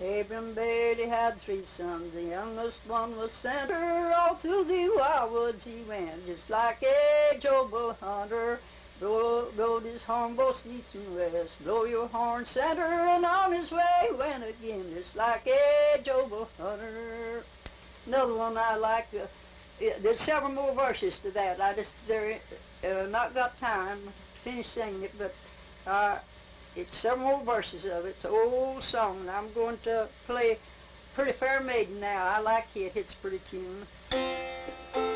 Abram Bailey had three sons, the youngest one was center. All through the wild woods he went, just like a jobo hunter. Blowed his horn both east and west, blow your horn center, and on his way went again, just like a jobo hunter. Another one I like, there's several more verses to that. I just, not got time to finish singing it, but it's several more verses of it. It's an old song, and I'm going to play Pretty Fair Maiden now. I like it, it's a pretty tune.